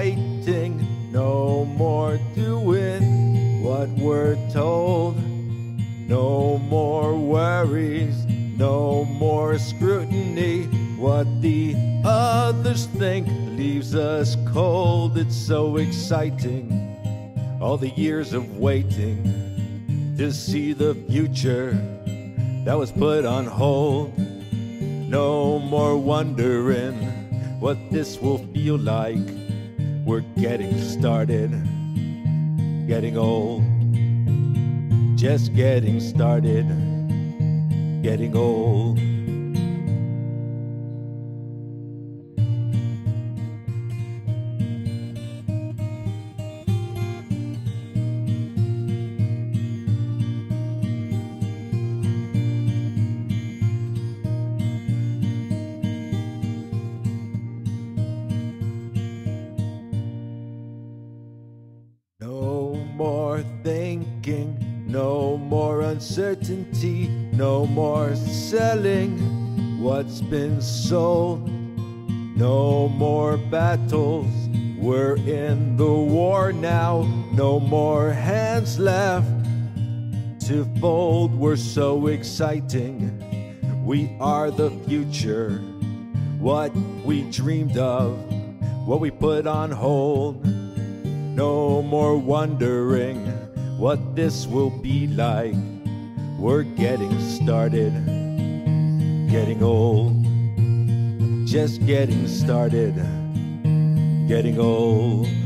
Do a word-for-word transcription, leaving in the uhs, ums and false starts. fighting, no more doing what we're told, no more worries, no more scrutiny. What the others think leaves us cold. It's so exciting, all the years of waiting to see the future that was put on hold. No more wondering what this will feel like. We're getting started, getting old. Just getting started, getting old. Thinking, no more uncertainty, no more selling what's been sold, no more battles, we're in the war now, no more hands left to fold. We're so exciting, we are the future, what we dreamed of, what we put on hold. No more wondering what this will be like. We're getting started, getting old. Just getting started, getting old.